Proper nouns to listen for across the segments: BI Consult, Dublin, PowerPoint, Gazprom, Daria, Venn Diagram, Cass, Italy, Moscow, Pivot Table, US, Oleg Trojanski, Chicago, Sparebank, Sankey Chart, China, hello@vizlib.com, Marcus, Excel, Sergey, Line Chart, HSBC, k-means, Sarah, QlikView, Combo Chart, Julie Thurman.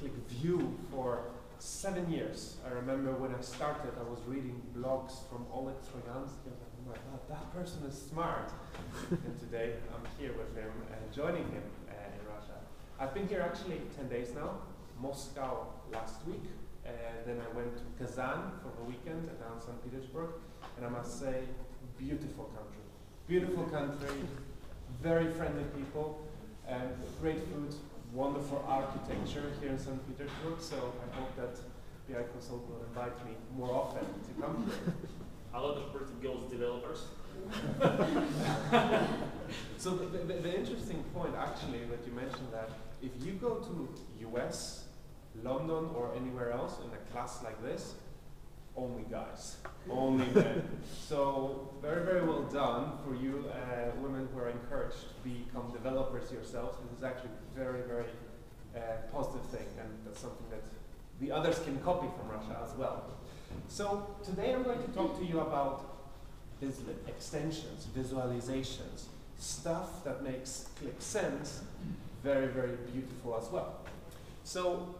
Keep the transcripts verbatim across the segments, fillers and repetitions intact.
QlikView for seven years. I remember when I started, I was reading blogs from Oleg Trojanski. I was like, oh my God, that person is smart. And today I'm here with him, uh, joining him uh, in Russia. I've been here actually ten days now, Moscow last week. And then I went to Kazan for the weekend and down Saint Petersburg. And I must say, beautiful country. Beautiful country, very friendly people, and great food, wonderful architecture here in Saint Petersburg. So I hope that B I Consult will invite me more often to come here. A lot of Portuguese developers. So the, the, the interesting point, actually, that you mentioned that if you go to U S, London, or anywhere else in a class like this, only guys, only men. So very, very well done for you uh, women who are encouraged to become developers yourselves. This is actually a very, very uh, positive thing, and that's something that the others can copy from Russia as well. So today I'm going to talk to you about Vizlib extensions, visualizations, stuff that makes Qlik Sense very, very beautiful as well. So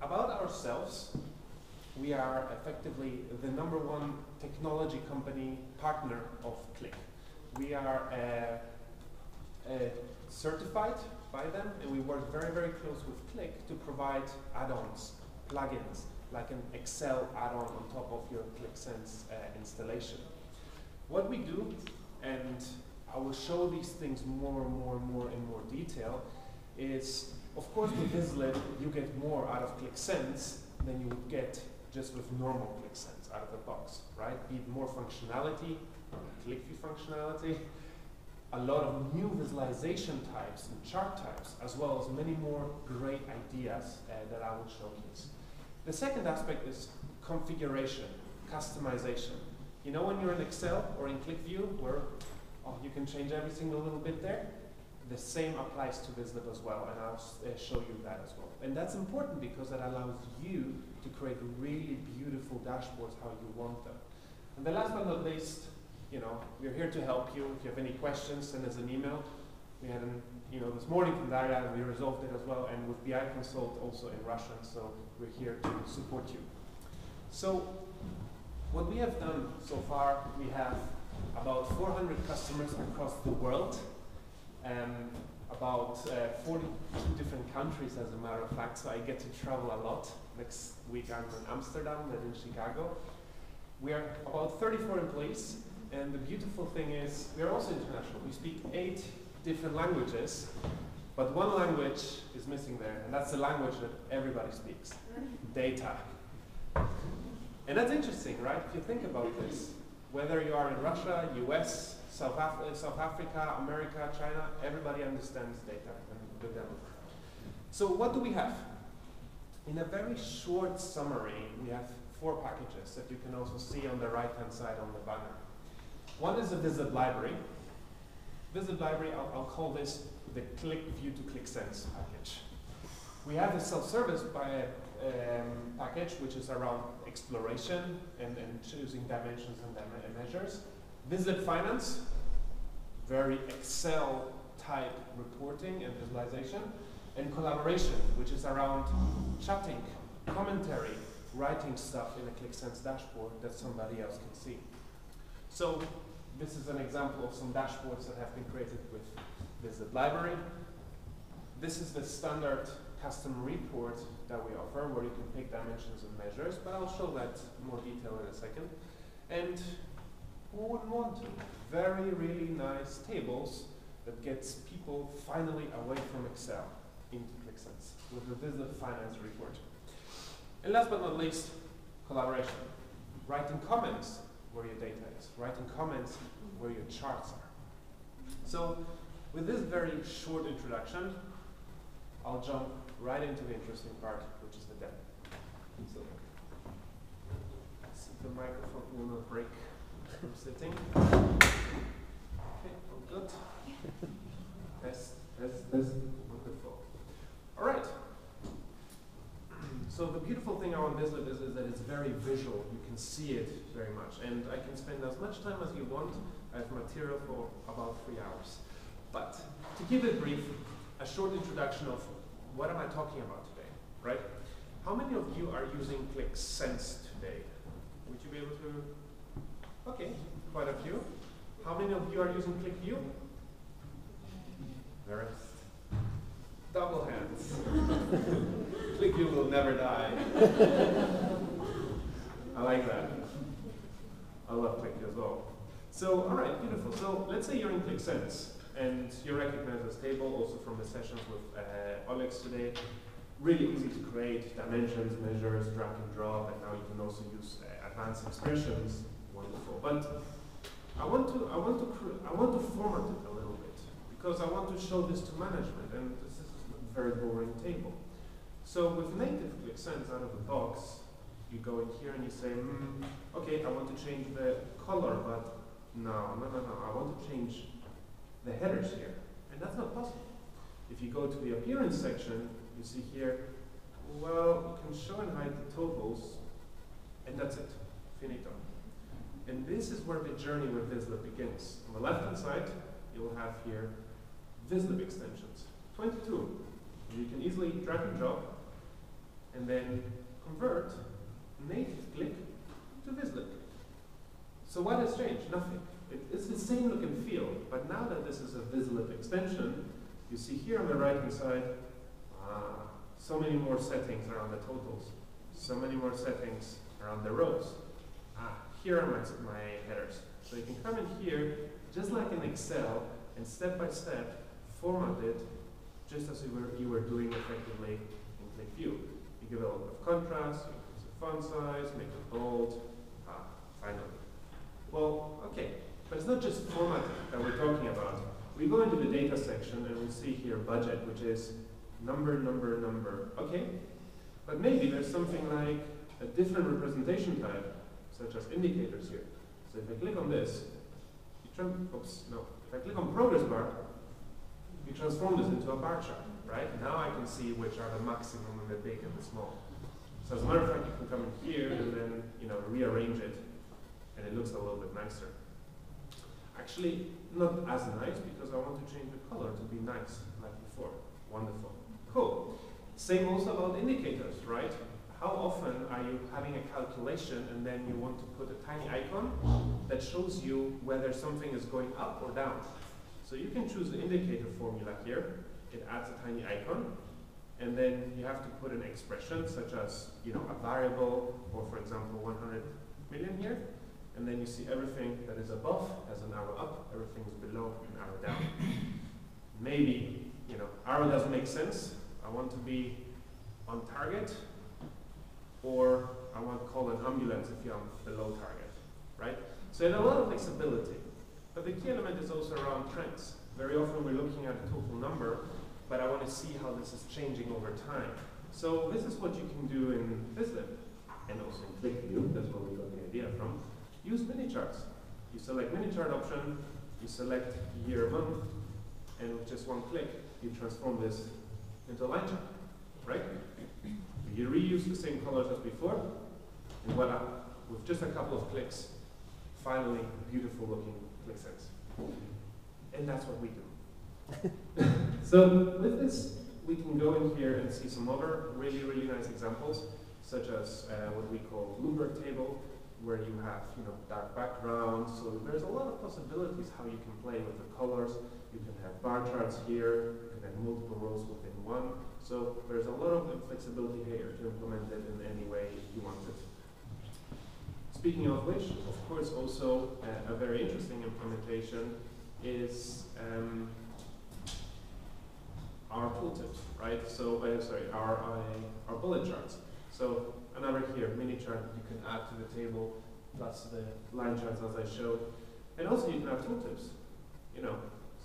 about ourselves, we are effectively the number one technology company partner of Qlik. We are uh, uh, certified by them, and we work very, very close with Qlik to provide add-ons, plugins, like an Excel add-on on top of your Qlik Sense uh, installation. What we do, and I will show these things more and more and more in more detail, is of course with Vizlib you get more out of Qlik Sense than you would get just with normal Qlik Sense out of the box, right? Be it more functionality, QlikView functionality, a lot of new visualization types and chart types, as well as many more great ideas uh, that I will showcase. The second aspect is configuration, customization. You know when you're in Excel or in QlikView where oh, you can change every single little bit there? The same applies to Vizlib as well, and I'll uh, show you that as well. And that's important because that allows you to create really beautiful dashboards how you want them. And the last but not least, you know, we're here to help you. If you have any questions, send us an email. We had an you know, this morning from Daria, and we resolved it as well, and with B I Consult also in Russian, so we're here to support you. So what we have done so far, we have about four hundred customers across the world. Um, about uh, forty-two different countries, as a matter of fact, so I get to travel a lot. Next week I'm in Amsterdam, then in Chicago. We are about thirty-four employees, and the beautiful thing is we are also international. We speak eight different languages, but one language is missing there, and that's the language that everybody speaks, data. And that's interesting, right? If you think about this, whether you are in Russia, U S, South, Af South Africa, America, China, everybody understands data and the demo. So what do we have? In a very short summary, we have four packages that you can also see on the right-hand side on the banner. One is the Vizlib library. Vizlib library, I'll, I'll call this the QlikView to Qlik Sense package. We have the self-service by, um, package, which is around exploration and, and choosing dimensions and dim measures. Vizlib Finance, very Excel type reporting and visualization, and collaboration, which is around chatting, commentary, writing stuff in a Qlik Sense dashboard that somebody else can see. So this is an example of some dashboards that have been created with Vizlib Library. This is the standard custom report that we offer where you can pick dimensions and measures, but I'll show that in more detail in a second. And who wouldn't want to? Very, really nice tables that gets people finally away from Excel into Qlik Sense with the Vizlib Finance report. And last but not least, collaboration. Writing comments where your data is. Writing comments where your charts are. So with this very short introduction, I'll jump right into the interesting part, which is the demo. So see if the microphone will not break. I'm sitting. Okay, all good. Test, test, test. Wonderful. All right. So the beautiful thing about Vizlib is, is that it's very visual. You can see it very much. And I can spend as much time as you want. I have material for about three hours. But to keep it brief, a short introduction of what am I talking about today. right? How many of you are using Qlik Sense today? Would you be able to? Okay, quite a few. How many of you are using QlikView? The rest. Double hands. QlikView will never die. I like that. I love QlikView as well. So, all right, beautiful. So let's say you're in Qlik Sense, and you're recognized as Table, also from the sessions with uh, Oleg today. Really easy to create dimensions, measures, drag and drop, and now you can also use uh, advanced expressions. Wonderful. But I want to, I want to, I want to format it a little bit because I want to show this to management, and this is a very boring table. So with native Qlik Sense out of the box, you go in here and you say, mm, okay, I want to change the color, but no, no, no, no, I want to change the headers here, and that's not possible. If you go to the appearance section, you see here, well, you can show and hide the totals, and that's it, finito. And this is where the journey with Vizlib begins. On the left-hand side, you'll have here Vizlib extensions, twenty-two. You can easily drag and drop, and then convert native Qlik to Vizlib. So what has changed? Nothing. It, it's the same look and feel, but now that this is a Vizlib extension, you see here on the right-hand side, ah, so many more settings around the totals, so many more settings around the rows. Ah, here are my, my headers. So you can come in here, just like in Excel, and step by step, format it, just as you were, you were doing effectively in QlikView. You give it a lot of contrast, you increase the font size, make it bold, ah, finally. Well, okay, but it's not just formatting that we're talking about. We go into the data section and we see here budget, which is number, number, number, okay? But maybe there's something like a different representation type, such as indicators here. So if I click on this, you turn, oops, no. If I click on progress bar, you transform this into a bar chart, right? Now I can see which are the maximum and the big and the small. So as a matter of fact, you can come in here and then, you know, rearrange it, and it looks a little bit nicer. Actually, not as nice, because I want to change the color to be nice, like before. Wonderful. Cool. Same also about indicators, right? How often are you having a calculation and then you want to put a tiny icon that shows you whether something is going up or down? So you can choose the indicator formula here. It adds a tiny icon. And then you have to put an expression, such as, you know, a variable, or for example, one hundred million here. And then you see everything that is above has an arrow up, everything is below an arrow down. Maybe, you know, arrow doesn't make sense. I want to be on target, or I want to call an ambulance if you're below target, right? So there's a lot of flexibility. But the key element is also around trends. Very often we're looking at a total number, but I want to see how this is changing over time. So this is what you can do in Vizlib, and also in QlikView, that's where we got the idea from. Use mini charts. You select mini chart option, you select year, month, and with just one click, you transform this into a line chart, right? You reuse the same colors as before, and voila, with just a couple of clicks, finally, beautiful looking Qlik Sense. And that's what we do. So with this, we can go in here and see some other really, really nice examples, such as uh, what we call Bloomberg Table, where you have, you know, dark background. So there's a lot of possibilities how you can play with the colors. You can have bar charts here, you can have multiple rows within one. So there's a lot of flexibility here to implement it in any way you want it. Speaking of which, of course, also uh, a very interesting implementation is um, our tooltips, right? So, uh, sorry, our, uh, our bullet charts. So another here, mini chart you can add to the table, plus the line charts as I showed. And also you can add tooltips, you know.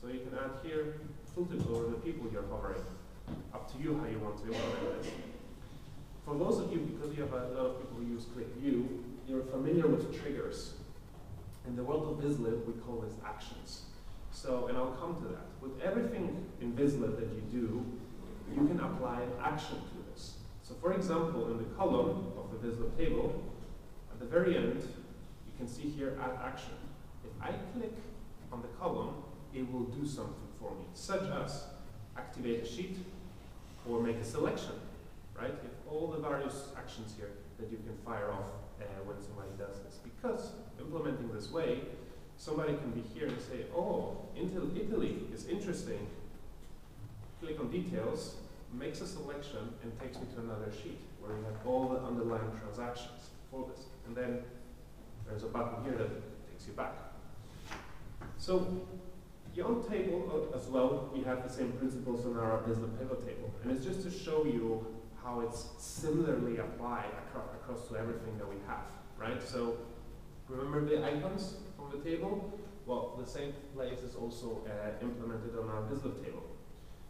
So you can add here tooltips over the people you're hovering. Up to you how you want to implement this. For those of you, because you have a lot of people who use QlikView, you're familiar with triggers. In the world of Vizlib, we call this actions. So, and I'll come to that. With everything in Vizlib that you do, you can apply an action to this. So for example, in the column of the Vizlib table, at the very end, you can see here, add action. If I click on the column, it will do something for me, such as activate a sheet or make a selection, right? If all the various actions here that you can fire off uh, when somebody does this. Because implementing this way, somebody can be here and say, oh, Italy is interesting. Click on details, makes a selection, and takes me to another sheet where you have all the underlying transactions for this. And then there's a button here that takes you back. So beyond table as well, we have the same principles on our Vizlib pivot table. And it's just to show you how it's similarly applied across, across to everything that we have, right? So remember the icons from the table? Well, the same place is also uh, implemented on our Vizlib table.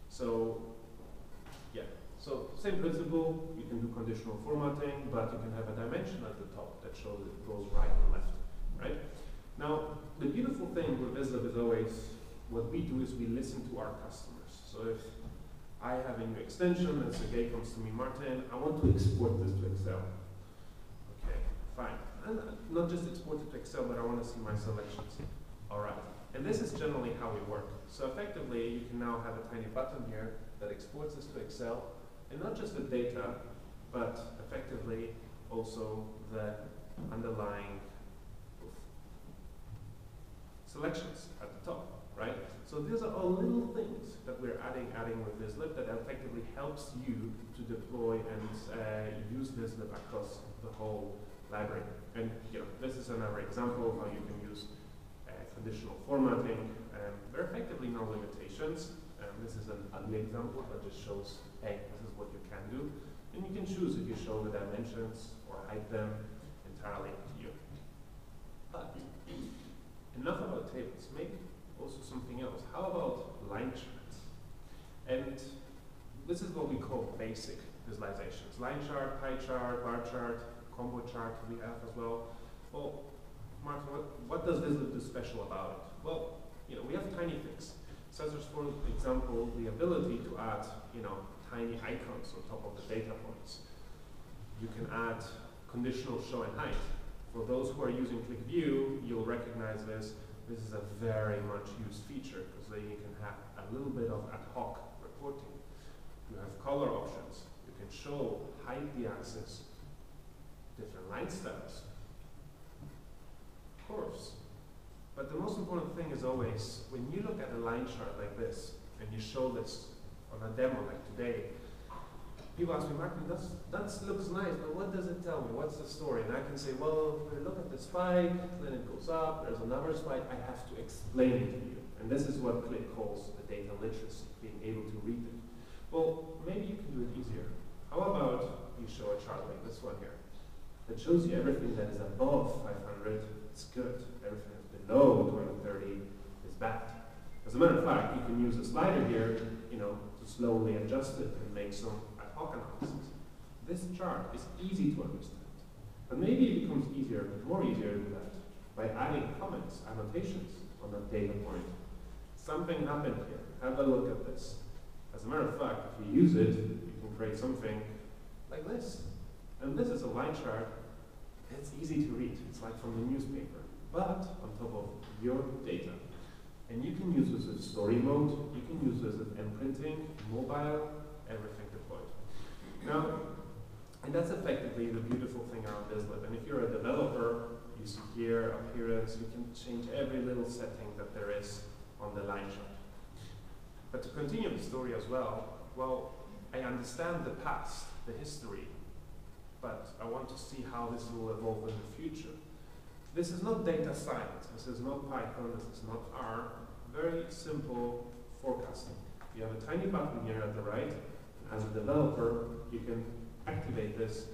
So yeah, so same principle, you can do conditional formatting, but you can have a dimension at the top that shows it goes right and left, right? Now, the beautiful thing with Vizlib is always, what we do is we listen to our customers. So if I have a new extension and Sergey comes to me, Martin, I want to export this to Excel. Okay, fine. And not just export it to Excel, but I want to see my selections. All right. And this is generally how we work. So effectively, you can now have a tiny button here that exports this to Excel, and not just the data, but effectively also the underlying selections at the top, right? So these are all little things that we're adding, adding with Vizlib that effectively helps you to deploy and uh, use Vizlib across the whole library. And you know, this is another example of how you can use uh, conditional formatting. Um, there are effectively no limitations. Um, this is an ugly example that just shows, hey, this is what you can do. And you can choose if you show the dimensions or hide them, entirely up to you. But enough about tables. Maybe also something else. How about line charts? And this is what we call basic visualizations. Line chart, pie chart, bar chart, combo chart we have as well. Well, Martin, what, what does Vizlib do special about it? Well, you know, we have tiny things. Such as, for example, the ability to add, you know, tiny icons on top of the data points. You can add conditional show and hide. For those who are using QlikView, you'll recognize this. This is a very much used feature because then you can have a little bit of ad hoc reporting. You have color options. You can show, hide the axis, different line styles, curves. But the most important thing is always, when you look at a line chart like this, and you show this on a demo like today, people ask me, Martin, that's, that looks nice, but what does it tell me? What's the story? And I can say, well, when I look at the spike, then it goes up, there's another spike, I have to explain it to you. And this is what Qlik calls the data literacy, being able to read it. Well, maybe you can do it easier. How about you show a chart like this one here? That shows you everything that is above five hundred is good, everything that's below two hundred thirty is bad. As a matter of fact, you can use a slider here, you know, to slowly adjust it and make some analysis. This chart is easy to understand, but maybe it becomes easier, more easier than that, by adding comments, annotations on that data point. Something happened here. Have a look at this. As a matter of fact, if you use it, you can create something like this. And this is a line chart. It's easy to read. It's like from the newspaper, but on top of your data. And you can use this as story mode. You can use this as imprinting, mobile, everything. Now, and that's effectively the beautiful thing around Vizlib. And if you're a developer, you see here, appearance, you can change every little setting that there is on the line chart. But to continue the story as well, well, I understand the past, the history, but I want to see how this will evolve in the future. This is not data science, this is not Python, this is not R, very simple forecasting. You have a tiny button here at the right. As a developer, you can activate this,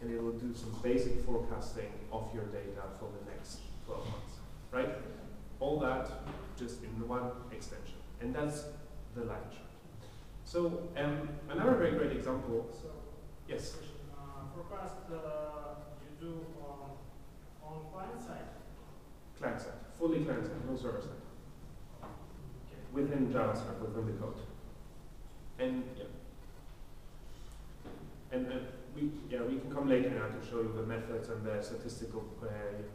and it will do some basic forecasting of your data for the next twelve months, right? All that just in one extension, and that's the line chart. So um, another very great example. So yes. Uh, forecast uh, you do on, on client side. Client side, fully client side, no server side. Okay. Within JavaScript, within the code, and yeah. And uh, we, yeah, we can come later now to show you the methods and the statistical uh,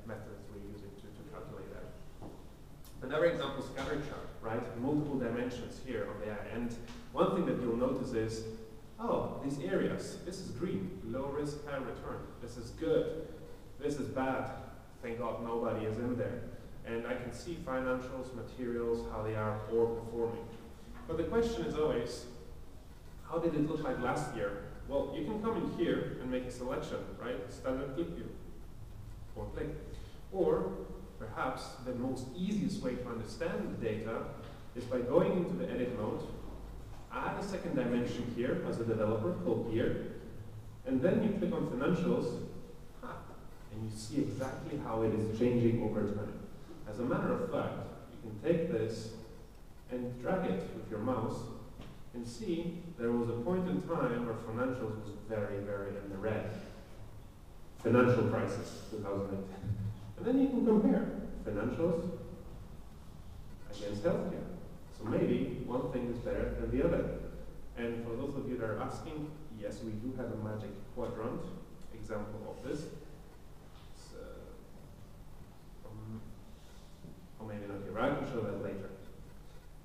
methods we're using to, to calculate that. Another example is scatter chart, right? Multiple dimensions here on the end. One thing that you'll notice is oh, these areas, this is green, low risk, high return. This is good, this is bad. Thank God nobody is in there. And I can see financials, materials, how they are all performing. But the question is always, how did it look like last year? Well, you can come in here and make a selection, right? Standard QlikView, or Qlik. Or perhaps the most easiest way to understand the data is by going into the edit mode, add a second dimension here as a developer called year, and then you click on financials, and you see exactly how it is changing over time. As a matter of fact, you can take this and drag it with your mouse and see there was a point in time where financials was very, very in the red. Financial crisis, two thousand eight. And then you can compare financials against healthcare. So maybe one thing is better than the other. And for those of you that are asking, yes, we do have a magic quadrant example of this. So, um, or maybe not here, I can show that later.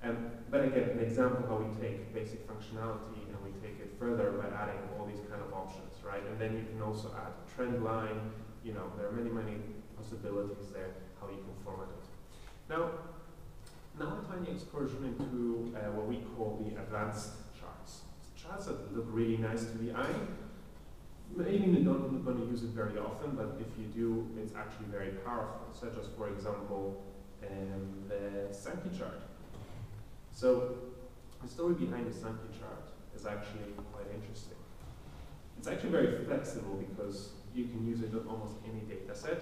Um, but again, an example how we take basic functionality and we take it further by adding all these kind of options, right? And then you can also add a trend line. You know, there are many, many possibilities there, how you can format it. Now, now a tiny excursion into uh, what we call the advanced charts. Charts that look really nice to the eye. Maybe you don't going to use it very often, but if you do, it's actually very powerful, such as, for example, um, the Sankey Chart. So the story behind the Sankey Chart is actually quite interesting. It's actually very flexible because you can use it on almost any data set.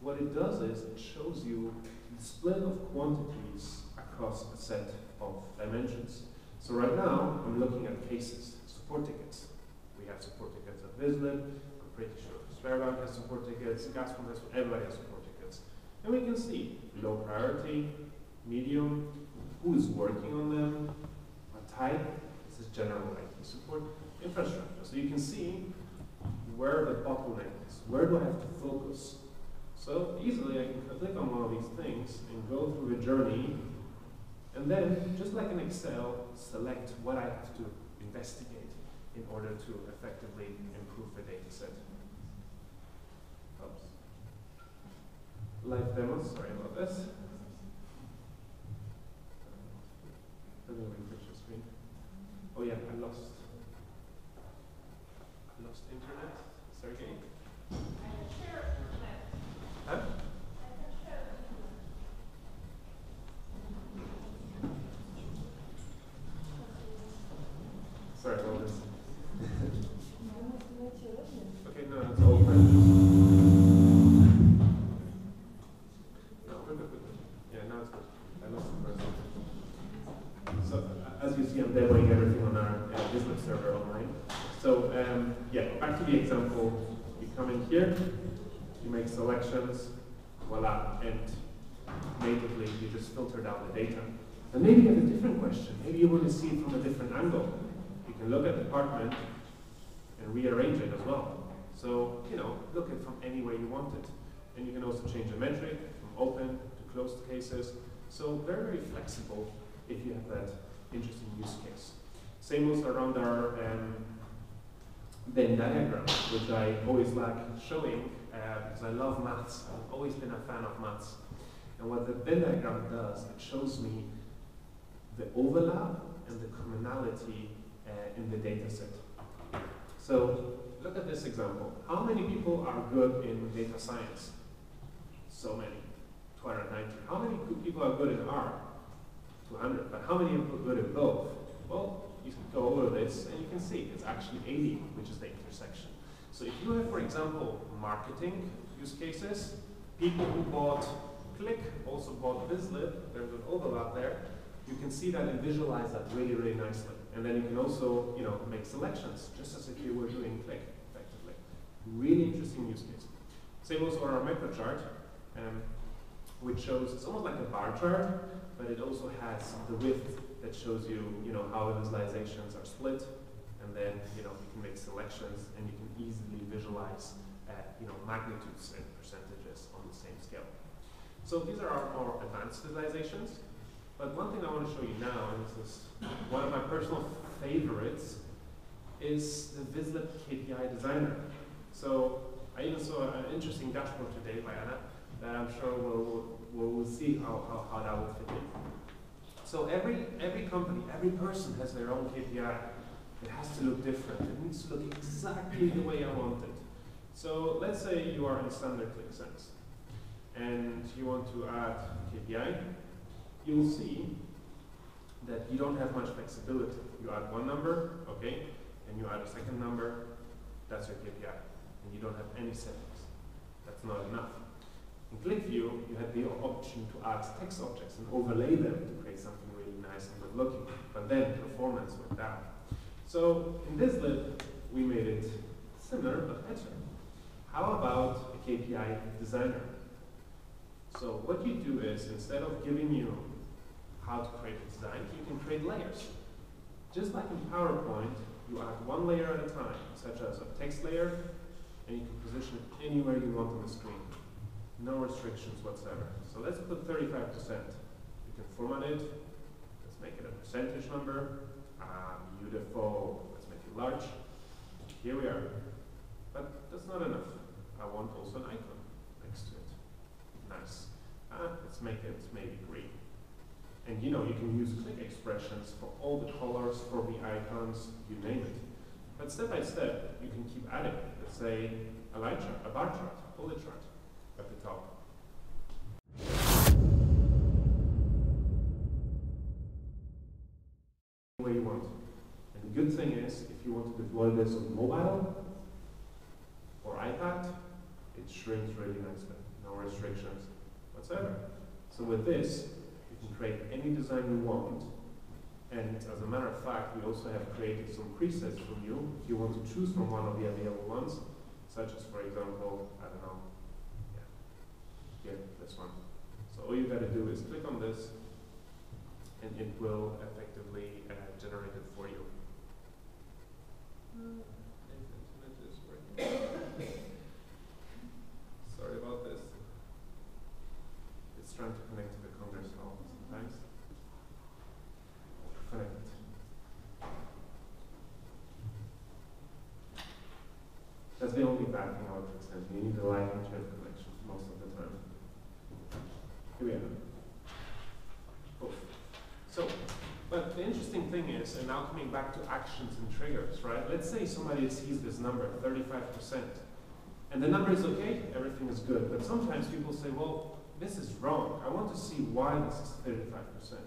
What it does is it shows you the split of quantities across a set of dimensions. So right now, I'm looking at cases, support tickets. We have support tickets at Vizlib. I'm pretty sure Sparebank has support tickets, Gazprom has, everybody has support tickets. And we can see low priority, medium, who is working on them, what type, this is general I T support, infrastructure. So you can see where the bottleneck is, where do I have to focus? So easily I can click on one of these things and go through a journey, and then, just like in Excel, select what I have to investigate in order to effectively improve the data set. Oops. Live demos, sorry about this. Let me refresh the screen. Oh yeah, I lost. I lost internet. Sergey? I can share internet. Huh? I can share internet. Sorry about this. Okay, no, it's all fine. No, we're good, we're good. Yeah, now it's good. I lost the first one. So, uh, as you see, I'm demoing everything on our uh, business server online. So, um, yeah, back to the example. You come in here, you make selections, voila, and natively you just filter down the data. And maybe you have a different question. Maybe you want to see it from a different angle. You can look at the department and rearrange it as well. So, you know, look at it from any way you want it. And you can also change the metric from open to closed cases. So, very, very flexible if you have that interesting use case. Same was around our um, Venn diagram, which I always like showing uh, because I love maths. I've always been a fan of maths. And what the Venn diagram does, it shows me the overlap and the commonality uh, in the data set. So look at this example. How many people are good in data science? So many, two hundred ninety. How many good people are good in R? two hundred, but how many are good at both? Well, you can go over this and you can see it's actually eighty, which is the intersection. So if you have, for example, marketing use cases, people who bought Qlik also bought Vizlib, there's an overlap there, you can see that and visualize that really, really nicely. And then you can also, you know, make selections, just as if you were doing Qlik, effectively. Really interesting use case. Same also on our micro chart, um, which shows, it's almost like a bar chart, but it also has the width that shows you, you know, how visualizations are split, and then, you know, you can make selections and you can easily visualize, uh, you know, magnitudes and percentages on the same scale. So these are our more advanced visualizations. But one thing I want to show you now, and this is one of my personal favorites, is the Vizlib K P I designer. So I even saw an interesting dashboard today by Anna that I'm sure we'll, we'll, we'll see how, how, how that will fit in. So every, every company, every person has their own K P I. It has to look different. It needs to look exactly the way I want it. So let's say you are in standard Qlik Sense and you want to add K P I. You'll see that you don't have much flexibility. You add one number, okay, and you add a second number, that's your K P I. And you don't have any settings. That's not enough. In QlikView, you have the option to add text objects and overlay them to create something really nice and good looking, but then performance went down. So in this lib, we made it similar but better. How about a K P I designer? So what you do is, instead of giving you how to create a design, you can create layers. Just like in PowerPoint, you add one layer at a time, such as a text layer, and you can position it anywhere you want on the screen. No restrictions whatsoever. So let's put thirty-five percent. You can format it. Let's make it a percentage number. Um, beautiful. Let's make it large. Here we are. But that's not enough. I want also an icon next to it. Nice. Uh, let's make it maybe green. And you know, you can use Qlik expressions for all the colors, for the icons, you name it. But step by step, you can keep adding, let's say, a line chart, a bar chart, a bullet chart at the top. Where you want. And the good thing is, if you want to deploy this on mobile or iPad, it shrinks really nicely. No restrictions whatsoever. So with this, you can create any design you want, and as a matter of fact, we also have created some presets for you if you want to choose from one of the available ones, such as, for example, I don't know, yeah, yeah, this one. So all you gotta do is click on this, and it will effectively uh, generate it for you. Mm. Sorry about this. It's trying to connect to the Congress Hall sometimes. Connect. That's the only bad thing I would present. You need a live internet connection most of the time. Here we are. Cool. So, but the interesting thing is, and now coming back to actions and triggers, right? Let's say somebody sees this number, thirty-five percent. And the number is okay, everything is good. But sometimes people say, well, this is wrong. I want to see why this is thirty-five percent.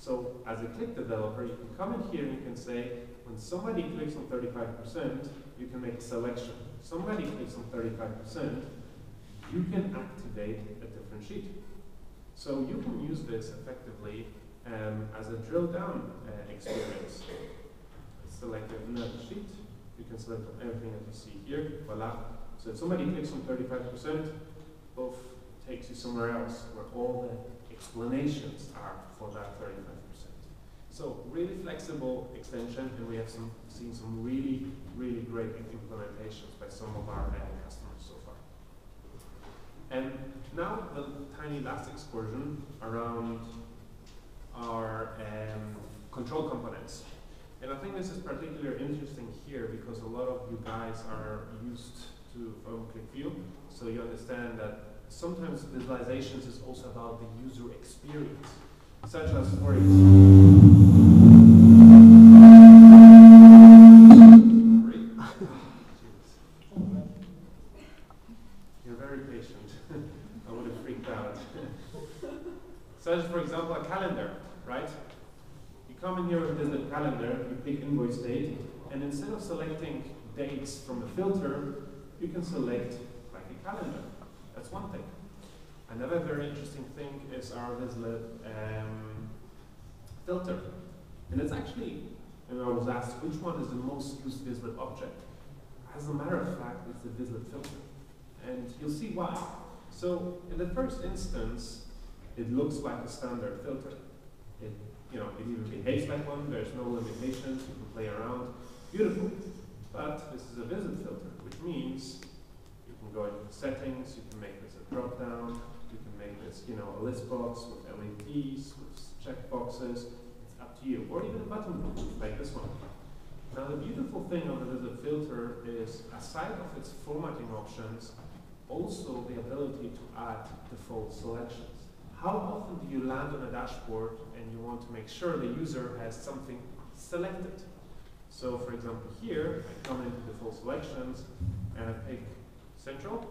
So as a Qlik developer, you can come in here and you can say, when somebody clicks on thirty-five percent, you can make a selection. Somebody clicks on thirty-five percent, you can activate a different sheet. So you can use this effectively um, as a drill down uh, experience. Select another sheet. You can select everything that you see here. Voila. So if somebody clicks on thirty-five percent, both takes you somewhere else where all the explanations are for that thirty-five percent. So really flexible extension, and we have some, seen some really, really great implementations by some of our uh, customers so far. And now the tiny last excursion around our um, control components. And I think this is particularly interesting here because a lot of you guys are used to from QlikView, so you understand that sometimes visualizations is also about the user experience, such as for example. You're very patient. I would have freaked out. Such for example a calendar, right? You come in here with this calendar, you pick invoice date, and instead of selecting dates from a filter, you can select like a calendar. That's one thing. Another very interesting thing is our Vizlib um, filter. And it's actually, and I was asked, which one is the most used Vizlib object? As a matter of fact, it's the Vizlib filter. And you'll see why. So in the first instance, it looks like a standard filter. It, you know, it even behaves like one. There's no limitations. You can play around. Beautiful. But this is a Vizlib filter, which means go into the settings, you can make this a drop down, you can make this, you know, a list box with L E Ds, with check boxes, it's up to you. Or even a button box like this one. Now the beautiful thing of the Vizlib filter is, aside of its formatting options, also the ability to add default selections. How often do you land on a dashboard and you want to make sure the user has something selected? So for example here, I come into default selections and I pick central.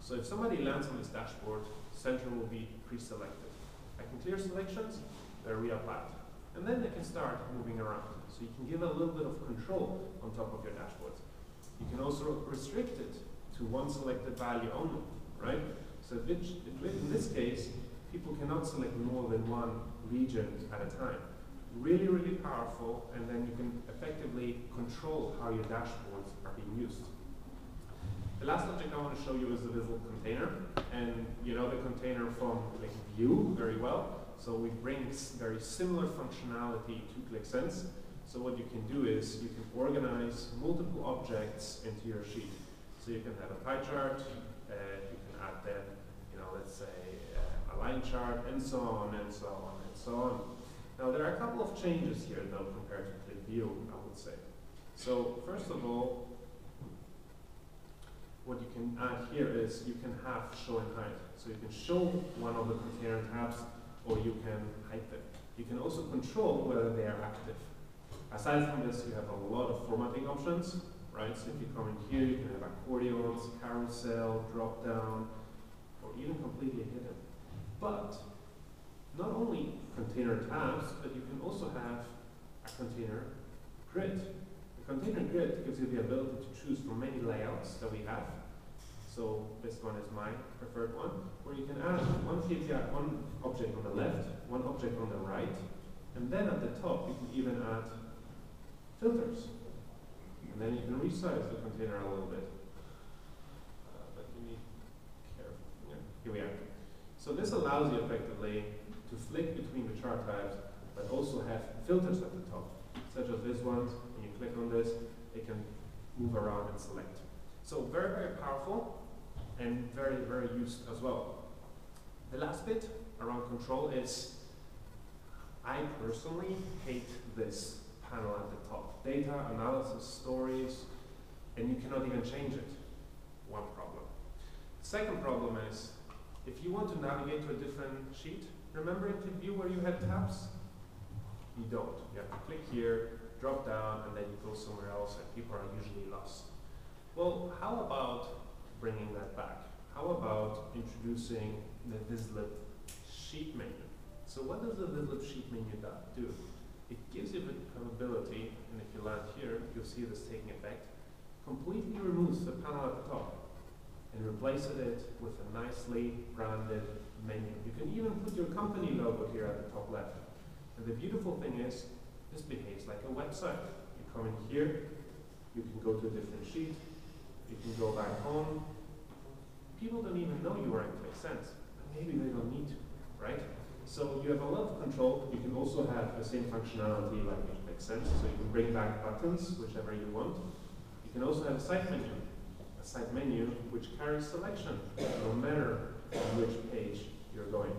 So if somebody lands on this dashboard, central will be pre-selected. I can clear selections, they're reapplied. And then they can start moving around. So you can give a little bit of control on top of your dashboards. You can also restrict it to one selected value only, right? So in this case, people cannot select more than one region at a time. Really, really powerful, and then you can effectively control how your dashboards are being used. The last object I want to show you is the Vizlib container, and you know the container from QlikView very well. So we bring very similar functionality to Qlik Sense. So what you can do is you can organize multiple objects into your sheet. So you can have a pie chart, uh, you can add then, you know, let's say uh, a line chart, and so on, and so on, and so on. Now there are a couple of changes here though compared to QlikView, I would say. So first of all, what you can add here is you can have show and hide. So you can show one of the container tabs, or you can hide them. You can also control whether they are active. Aside from this, you have a lot of formatting options, right? So if you come in here, you can have accordions, carousel, drop down, or even completely hidden. But not only container tabs, but you can also have a container grid. The container grid gives you the ability to choose from many layouts that we have. So this one is my preferred one, where you can add one K P I, one object on the left, one object on the right, and then at the top you can even add filters. And then you can resize the container a little bit. Uh, but you need careful. Yeah, here we are. So this allows you effectively to flick between the chart types, but also have filters at the top, such as this one. When you click on this, it can move around and select. So very, very powerful, and very, very used as well. The last bit around control is, I personally hate this panel at the top. Data, analysis, stories, and you cannot even change it. One problem. The second problem is, if you want to navigate to a different sheet, remember in QlikView where you had tabs? You don't. You have to click here, drop down, and then you go somewhere else, and people are usually lost. Well, how about bringing that back? How about introducing the Vizlib sheet menu? So what does the Vizlib sheet menu do? It gives you the capability, and if you land here, you'll see this taking effect, completely removes the panel at the top and replaces it with a nicely branded menu. You can even put your company logo here at the top left. And the beautiful thing is, this behaves like a website. You come in here, you can go to a different sheet, you can go back home. People don't even know you are in Qlik Sense. Maybe they don't need to, right? So you have a lot of control. You can also have the same functionality like in Qlik Sense. So you can bring back buttons, whichever you want. You can also have a side menu, a side menu which carries selection, no matter on which page you're going.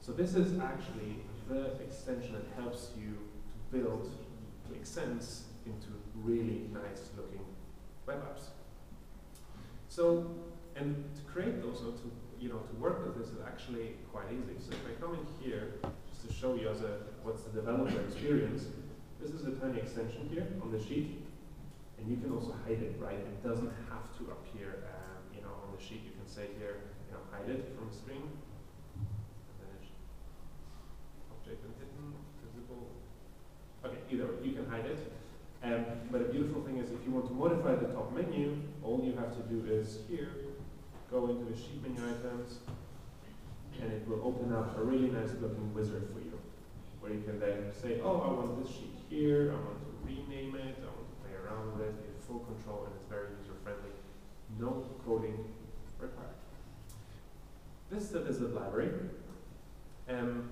So this is actually the extension that helps you to build Qlik Sense into really nice looking web apps. So, and to create those, or to, you know, to work with this is actually quite easy. So if I come in here, just to show you as a, what's the developer experience, this is a tiny extension here on the sheet, and you can also hide it, right? It doesn't have to appear, um, you know, on the sheet. You can say here, you know, hide it from the screen, and then it object and hidden, visible. Okay, either way, you can hide it. Um, but a beautiful thing is, if you want to modify the top menu, all you have to do is here, go into the sheet menu items, and it will open up a really nice looking wizard for you, where you can then say, oh, I want this sheet here, I want to rename it, I want to play around with it, you have full control, and it's very user friendly. No coding required. This is the Vizlib library, um,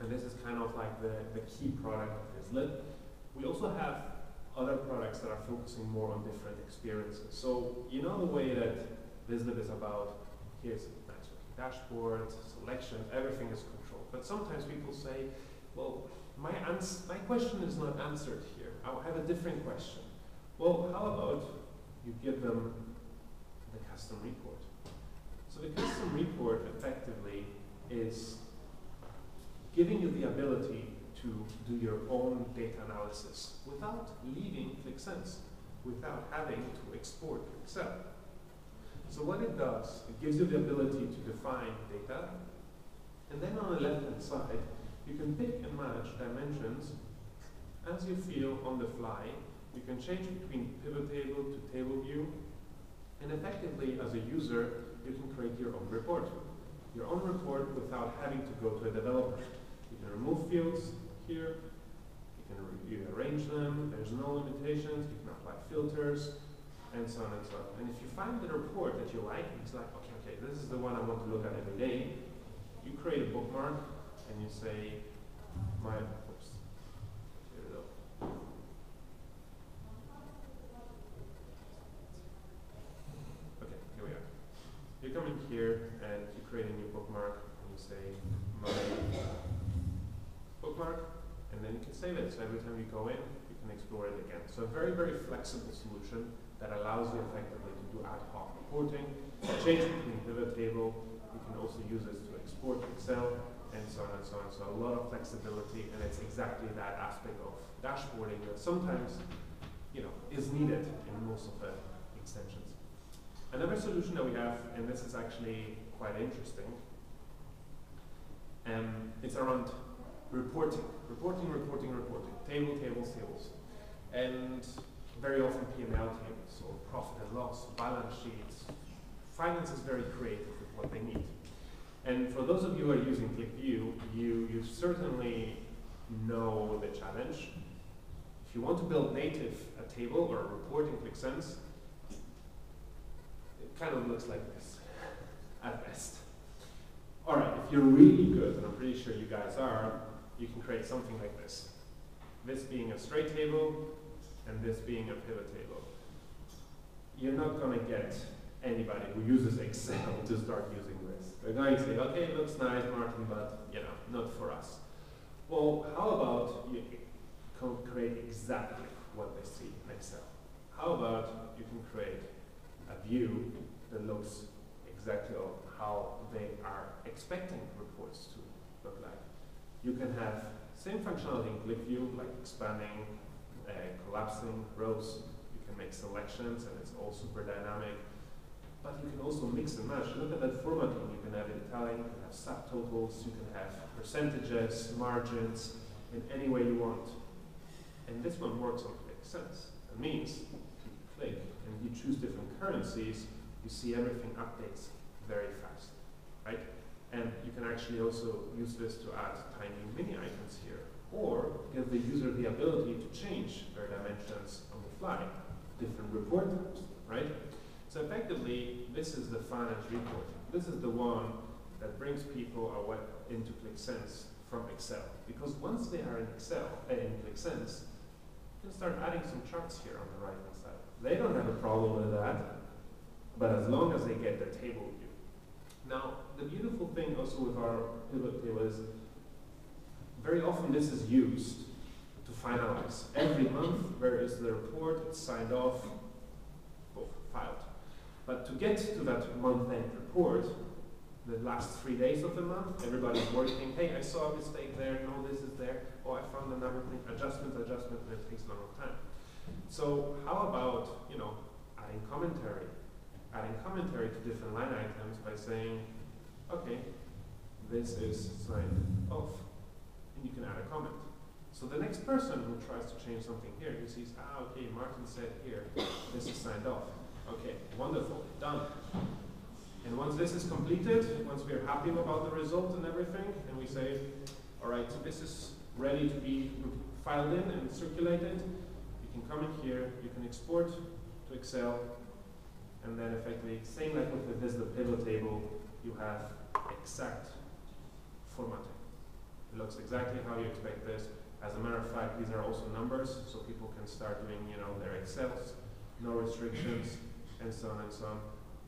and this is kind of like the, the key product of Vizlib. We also have other products that are focusing more on different experiences. So you know the way that Vizlib is about, here's a nice looking dashboard, selection, everything is controlled. But sometimes people say, well, my, ans my question is not answered here. I have a different question. Well, how about you give them the custom report? So the custom report effectively is giving you the ability to do your own data analysis without leaving Qlik Sense, without having to export Excel. So what it does, it gives you the ability to define data, and then on the left-hand side, you can pick and match dimensions as you feel on the fly. You can change between pivot table to table view, and effectively, as a user, you can create your own report. Your own report without having to go to a developer. You can remove fields here, you can you arrange them, there's no limitations, you can apply filters, and so on and so on. And if you find the report that you like, it's like, okay, okay, this is the one I want to look at every day, you create a bookmark, and you say, my, oops, here we go. Okay, here we are. You come in here, and you create a new bookmark, and you say, my bookmark, and then you can save it. So every time you go in, you can explore it again. So a very, very flexible solution that allows you effectively to do ad hoc reporting, change between pivot table, you can also use this to export Excel, and so on and so on. So a lot of flexibility, and it's exactly that aspect of dashboarding that sometimes, you know, is needed in most of the extensions. Another solution that we have, and this is actually quite interesting, um, it's around reporting, reporting, reporting, reporting, table, tables, tables, and very often P and L tables or profit and loss, balance sheets. Finance is very creative with what they need. And for those of you who are using QlikView, you, you certainly know the challenge. If you want to build native a table or a report in Qlik Sense, it kind of looks like this at best. All right, if you're really good, and I'm pretty sure you guys are, you can create something like this. This being a straight table, and this being a pivot table. You're not going to get anybody who uses Excel to start using this. They're going to say, okay, it looks nice, Martin, but you know, not for us. Well, how about you can create exactly what they see in Excel? How about you can create a view that looks exactly how they are expecting reports to look like? You can have same functionality in QlikView, like expanding, Uh, collapsing rows, you can make selections, and it's all super dynamic. But you can also mix and match. Look at that formatting. You can have it Italian, you can have subtotals, you can have percentages, margins, in any way you want. And this one works on Qlik Sense. That means you click and you choose different currencies, you see everything updates very fast, right? And you can actually also use this to add tiny mini icons here, or give the user the ability to change their dimensions on the fly, different report types, right? So effectively, this is the finance report. This is the one that brings people away into Qlik Sense from Excel. Because once they are in Excel, uh, in Qlik Sense, you can start adding some charts here on the right-hand side. They don't have a problem with that, but as long as they get the table view. Now, the beautiful thing also with our pivot table is very often this is used to finalize. Every month, where is the report, it's signed off, both filed. But to get to that month-end report, the last three days of the month, everybody's working, hey, I saw a mistake there, no, this is there, oh, I found another thing, adjustment, adjustment, and it takes a long time. So how about, you know, adding commentary? Adding commentary to different line items by saying, okay, this is signed off. You can add a comment. So the next person who tries to change something here, who sees, ah, okay, Martin said here, this is signed off. Okay, wonderful, done. And once this is completed, once we're happy about the result and everything, and we say, all right, so this is ready to be filed in and circulated, you can come in here, you can export to Excel, and then effectively, same like with the Vizlib pivot table, you have exact formatting. It looks exactly how you expect this. As a matter of fact, these are also numbers, so people can start doing, you know, their Excels, no restrictions, and so on and so on.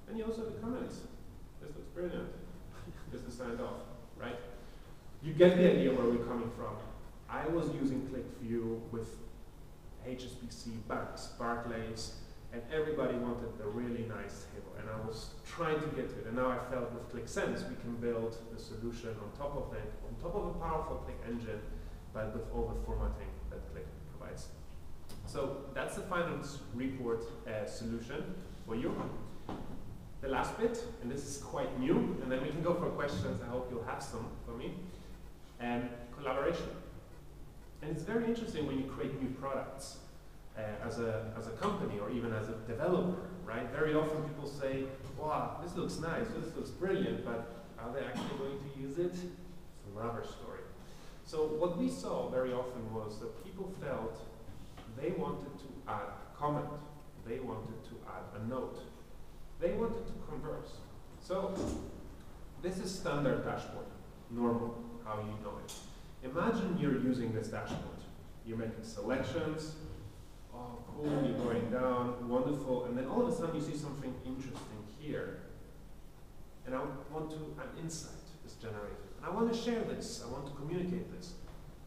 And you also have the comments. This looks brilliant. This is signed off, right? You get the idea where we're coming from. I was using QlikView with H S B C, banks, Barclays, and everybody wanted a really nice table. And I was trying to get to it. And now I felt with Qlik Sense we can build the solution on top of that, on top of a powerful Qlik engine, but with all the formatting that Qlik provides. So that's the finance report uh, solution for you. The last bit, and this is quite new, and then we can go for questions. I hope you'll have some for me. Um, collaboration. And it's very interesting when you create new products uh, as, a, as a company or even as a developer, right? Very often people say, wow, this looks nice, this looks brilliant, but are they actually going to use it? It's another story. So what we saw very often was that people felt they wanted to add a comment. They wanted to add a note. They wanted to converse. So this is standard dashboard, normal, how you know it. Imagine you're using this dashboard. You're making selections. Oh, cool, you're going down, wonderful. And then all of a sudden you see something interesting here. And I want to, an insight is generated. And I want to share this. I want to communicate this.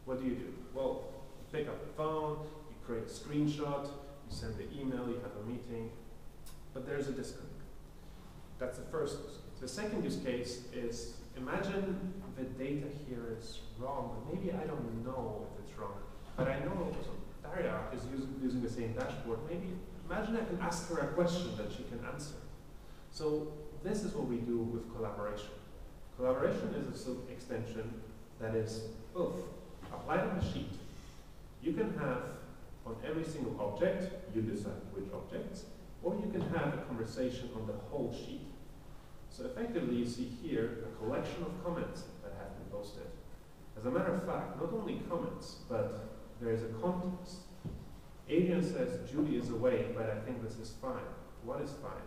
What do you do? Well, you pick up the phone, you create a screenshot, you send the email, you have a meeting. But there's a disconnect. That's the first use case. The second use case is, imagine the data here is wrong, but maybe I don't know if it's wrong. But I know Daria is using, using the same dashboard. Maybe, imagine I can ask her a question that she can answer. So this is what we do with collaboration. Collaboration is a sub extension that is both applied on a sheet. You can have on every single object, you decide which objects, or you can have a conversation on the whole sheet. So effectively, you see here a collection of comments that have been posted. As a matter of fact, not only comments, but there is a context. Adrian says, Julie is away, but I think this is fine. What is fine?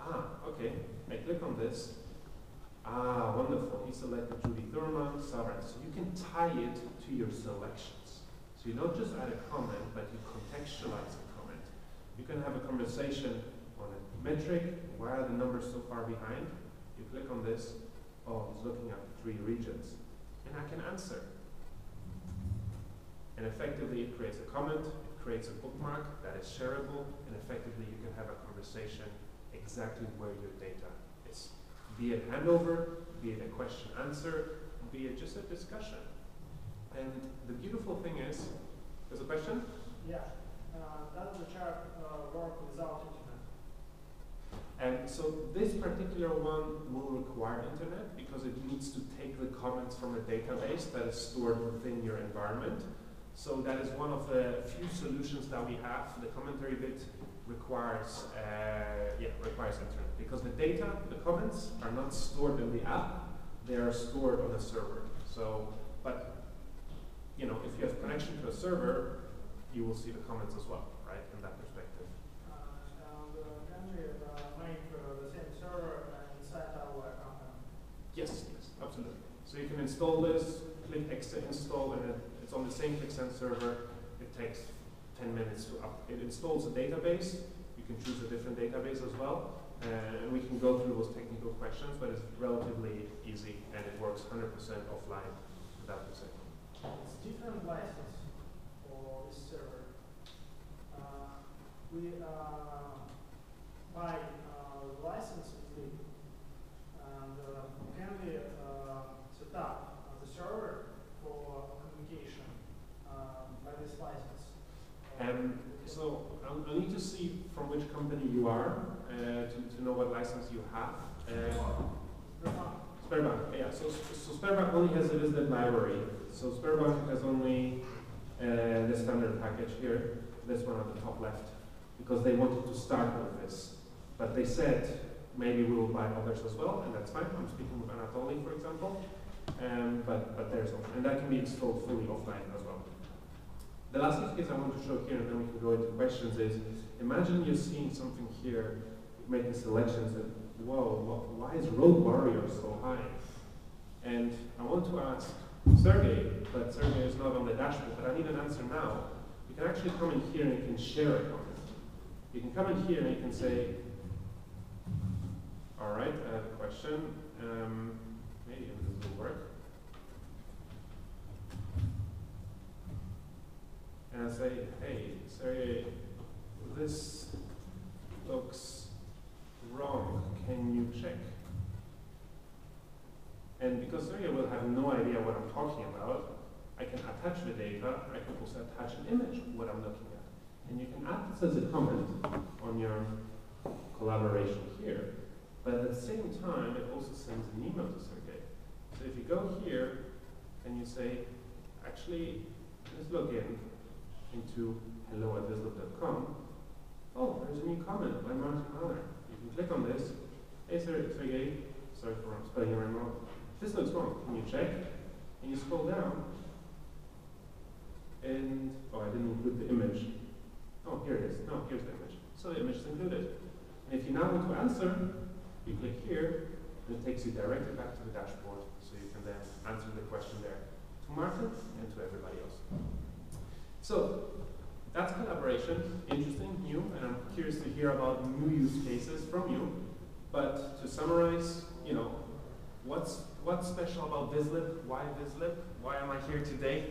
Ah, okay, I click on this. Ah, wonderful, he selected Julie Thurman, Sarah. So you can tie it to your selections. So you don't just add a comment, but you contextualize a comment. You can have a conversation on a metric. Why are the numbers so far behind? You click on this. Oh, it's looking at three regions. And I can answer. And effectively, it creates a comment. It creates a bookmark that is shareable. And effectively, you can have a conversation exactly where your data is. Be it handover, be it a question answer, be it just a discussion. And the beautiful thing is, there's a question? Yeah. Uh, does the chart uh, work without internet? And so this particular one will require internet because it needs to take the comments from a database that is stored within your environment. So that is one of the few solutions that we have. The commentary bit requires, uh, yeah, requires internet because the data, the comments, are not stored in the app; they are stored on a server. So, but you know, if you have connection to a server, you will see the comments as well, right? In that perspective. Uh, uh, Yes, yes, absolutely. So you can install this, click Excel install, and it's on the same Qlik Sense server. It takes ten minutes to up. It installs a database. You can choose a different database as well. Uh, and we can go through those technical questions, but it's relatively easy, and it works one hundred percent offline without the second. It's different license for this server. Uh, we uh, buy uh, license and uh, can we uh, set up the server for communication uh, by this license? Um, so I'll, I'll need to see from which company you are uh, to, to know what license you have. Uh, Sparebank. Sparebank, yeah. So, so Sparebank only has a Vizlib library. So Sparebank has only uh, the standard package here, this one on the top left, because they wanted to start with this. But they said, maybe we will buy others as well, and that's fine. I'm speaking with Anatoly, for example, um, but, but there's option. And that can be installed fully offline as well. The last use case I want to show here, and then we can go into questions, is imagine you're seeing something here, making selections, and whoa, why is road warrior so high? And I want to ask Sergey, but Sergey is not on the dashboard, but I need an answer now. You can actually come in here and you can share a comment. You can come in here and you can say, all right, I have a question. Um, maybe this will work. And say, hey, Sergey, this looks wrong, can you check? And because Sergey will have no idea what I'm talking about, I can attach the data, I can also attach an image of what I'm looking at. And you can add this as a comment on your collaboration here. But at the same time, it also sends an email to Sergey. So if you go here and you say, actually, let's log in into hello at vizlib dot com. Oh, there's a new comment by Martin. You can click on this. Hey, Sergey, sorry for spelling your name wrong. This looks wrong. Can you check? And you scroll down. And, oh, I didn't include the image. Oh, here it is. No, here's the image. So the image is included. And if you now want to answer, you click here, and it takes you directly back to the dashboard, so you can then answer the question there to Martin and to everybody else. So that's collaboration, interesting, new, and I'm curious to hear about new use cases from you. But to summarize, you know, what's what's special about Vizlib? Why Vizlib? Why am I here today?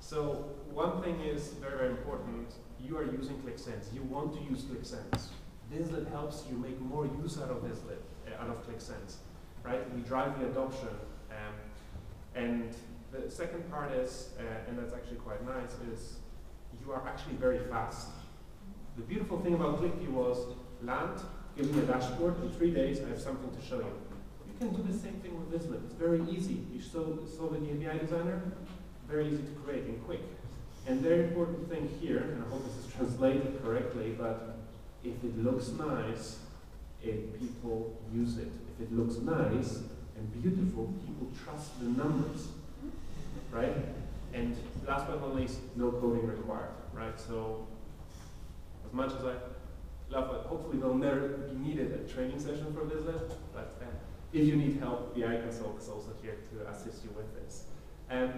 So one thing is very, very important. You are using Qlik Sense. You want to use Qlik Sense. Vizlib helps you make more use out of Vizlib, uh, out of Qlik Sense, right? We drive the adoption, um, and the second part is, uh, and that's actually quite nice, is you are actually very fast. The beautiful thing about QlikView was land, give me a dashboard, in three days I have something to show you. You can do the same thing with Vizlib. It's very easy. You saw, saw the A P I designer, very easy to create and quick. And very important thing here, and I hope this is translated correctly, but if it looks nice, it, people use it. If it looks nice and beautiful, people trust the numbers, right? And last but not least, no coding required, right? So as much as I love it, hopefully they'll never be needed a training session for Vizlib, but uh, if you need help, B I Consult is also here to assist you with this. Um,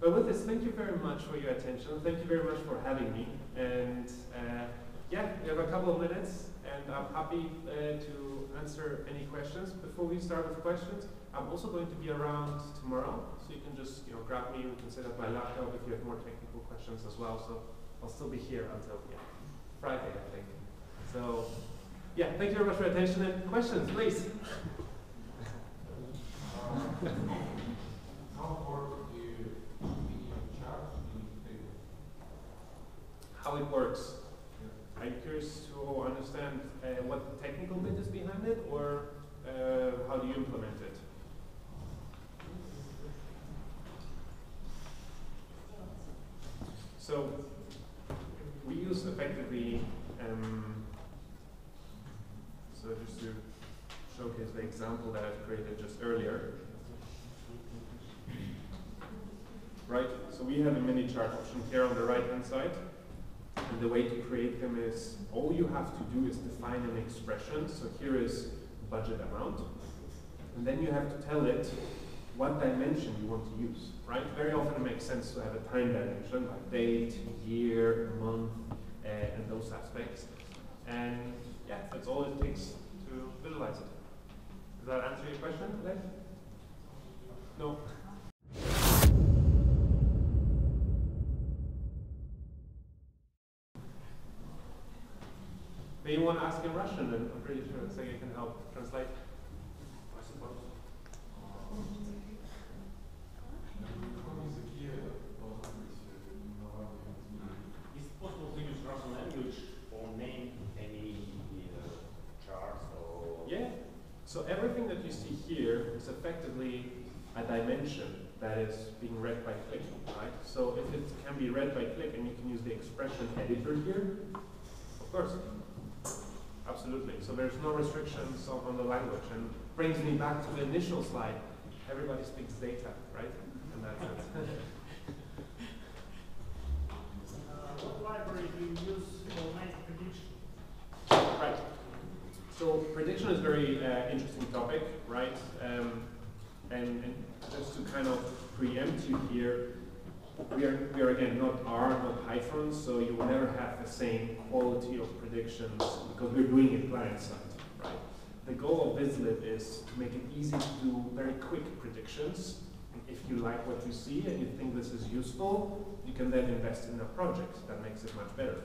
but with this, thank you very much for your attention. Thank you very much for having me. And uh, yeah, we have a couple of minutes, and I'm happy uh, to answer any questions. Before we start with questions, I'm also going to be around tomorrow, so you can just you know grab me. We can set up my laptop if you have more technical questions as well. So I'll still be here until yeah, Friday, I think. So yeah, thank you very much for your attention and questions, please. How works the chart in Table? How it works? Yeah. Are you curious to understand uh, what the technical bit is behind it, or uh, how do you implement it? So we use effectively, um, so just to showcase the example that I've created just earlier, right? So we have a mini chart option here on the right hand side, and the way to create them is all you have to do is define an expression. So here is budget amount, and then you have to tell it what dimension you want to use. Right? Very often it makes sense to have a time dimension, like date, year, month, uh, and those aspects. And yeah, that's all it takes to visualize it. Does that answer your question, Oleg? No? Maybe you want to ask in Russian, and I'm pretty sure Sergey can help translate. I suppose. Is it possible to use Russian language or name any uh, charts or? Yeah. So everything that you see here is effectively a dimension that is being read by Qlik, right? So if it can be read by Qlik, and you can use the expression editor here, of course, absolutely. So there's no restrictions on, on the language, and brings me back to the initial slide. Everybody speaks data, right? And that's it. Uh, what library do you use for make prediction? Right. So prediction is a very uh, interesting topic, right? Um, and, and just to kind of preempt you here, we are, we are again not R, not Python, so you will never have the same quality of predictions because we're doing it client side, right? The goal of Vizlib is to make it easy to do very quick predictions. if you like what you see and you think this is useful, you can then invest in a project that makes it much better.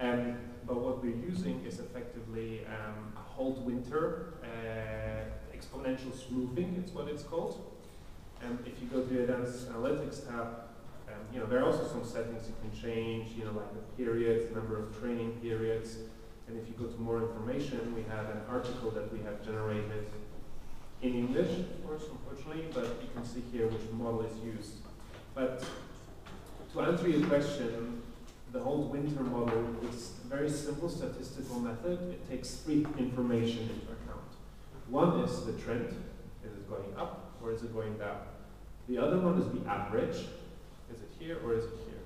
Um, but what we're using is effectively um, a hold winter uh, exponential smoothing, it's what it's called. And um, if you go to the advanced analytics tab, um, you know, there are also some settings you can change, you know, like the periods, number of training periods. And if you go to more information, we have an article that we have generated in English, of course, unfortunately, but you can see here which model is used. But to answer your question, the whole winter model is a very simple statistical method. It takes three information into account. One is the trend. Is it going up or is it going down? The other one is the average. Is it here or is it here?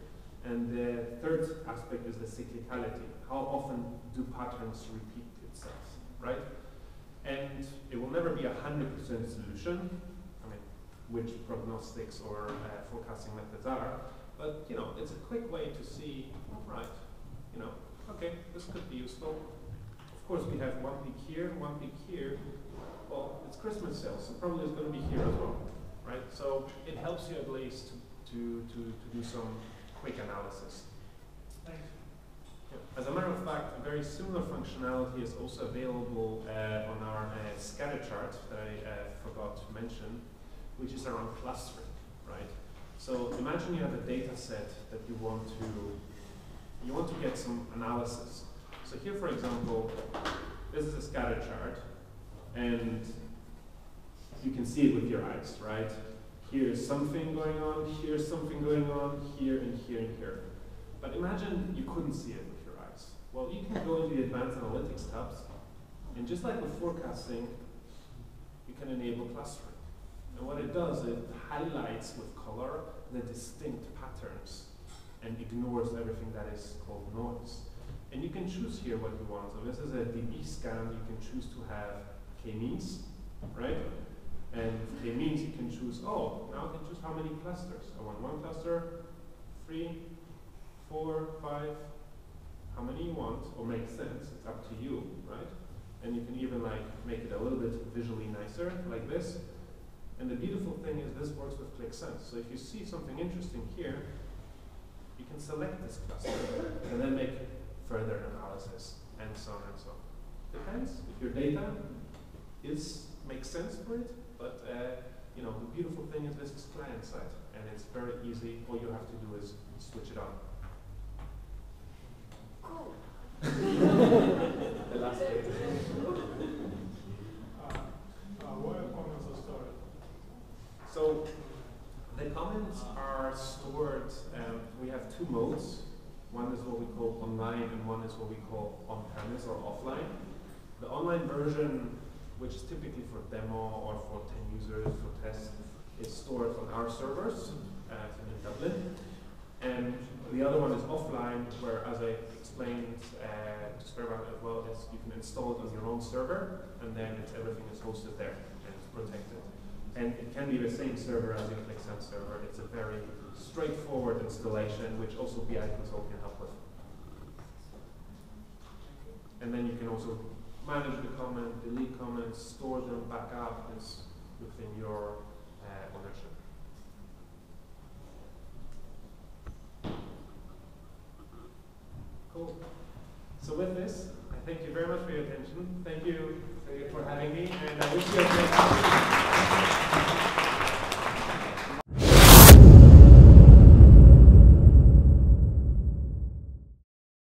And the third aspect is the cyclicality. How often do patterns repeat itself, right? And it will never be a hundred percent solution. I mean, which prognostics or uh, forecasting methods are, but you know, it's a quick way to see, all right, you know, okay, this could be useful. Of course, we have one peak here, one peak here. Well, it's Christmas sales, so probably it's going to be here as well, right? So it helps you at least to to to, to do some quick analysis. Thanks. As a matter of fact, a very similar functionality is also available uh, on our uh, scatter chart that I uh, forgot to mention, which is around clustering, right? So imagine you have a data set that you want to, you want to get some analysis. So here, for example, this is a scatter chart, and you can see it with your eyes, right? Here's something going on, here's something going on, here and here and here. But imagine you couldn't see it. Well, you can go into the advanced analytics tabs, and just like with forecasting, you can enable clustering. And what it does, it highlights with color the distinct patterns and ignores everything that is called noise. And you can choose here what you want. So this is a D B scan. You can choose to have K-means, right? And K-means, you can choose, oh, now I can choose how many clusters. I want one cluster, three, four, five. How many you want, or make sense, it's up to you, right? And you can even like make it a little bit visually nicer, like this. And the beautiful thing is this works with Qlik Sense. So if you see something interesting here, you can select this cluster and then make further analysis, and so on and so on. Depends if your data is makes sense for it, but uh, you know, the beautiful thing is this is client side, and it's very easy. All you have to do is switch it on. Cool. The last bit. Uh, uh, what are comments are stored? So the comments are stored. Um, we have two modes. One is what we call online, and one is what we call on-premise or offline. The online version, which is typically for demo or for ten users for tests, is stored on our servers uh, in Dublin. And the other one is offline, where, as I explained uh, to Sparebank as well, is you can install it on your own server, and then it's, everything is hosted there and it's protected. And it can be the same server as your Qlik Sense server. It's a very straightforward installation, which also B I Consult can help with. And then you can also manage the comment, delete comments, store them, back up, it's within your uh, ownership. Cool. So with this, I thank you very much for your attention. Thank you for having me, and I wish you a great day.